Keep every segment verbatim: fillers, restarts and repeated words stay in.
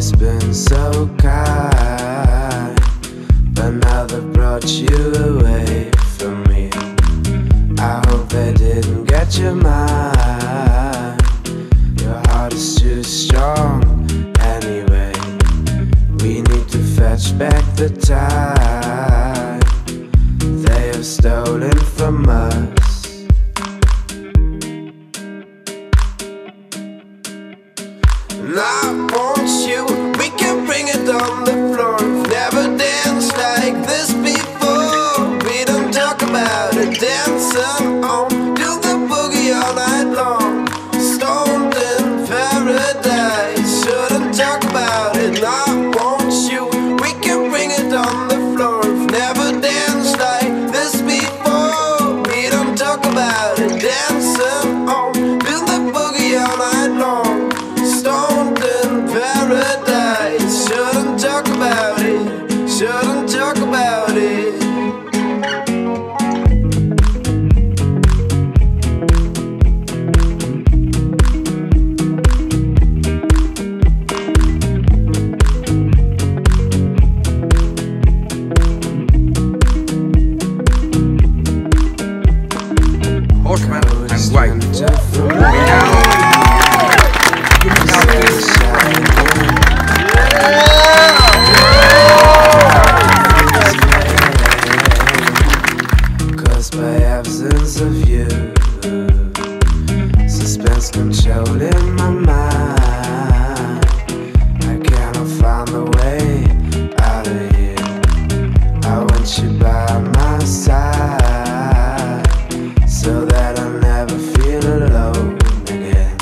always been so kind, but now they brought you away from me. I hope they didn't get your mind. Your heart is too strong anyway. We need to fetch back the time they have stolen from us. And I want you, we can bring it on the floor. We've never danced like this before. We don't talk about it, dancing on, do the boogie all night long. Stoned in paradise, shouldn't talk about it. And I want you, we can bring it on the floor. We've never danced like this before. We don't talk about it, dancing on, do the boogie all night long. Stoned in paradise, shouldn't talk about it, shouldn't talk about it. Horseman and white. Of you, suspense controlling my mind. I cannot find the way out of here. I want you by my side, so that I never feel alone again.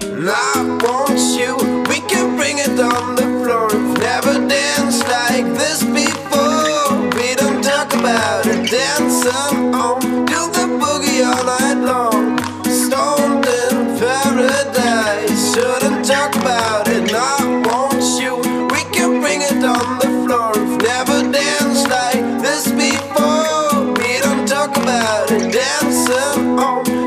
And I want you, we can bring it on the floor. We've never danced like this before. About it, dancing on, do the boogie all night long. Stoned in paradise, shouldn't talk about it. I want you, we can bring it on the floor. We've never danced like this before. We don't talk about it, dancing on.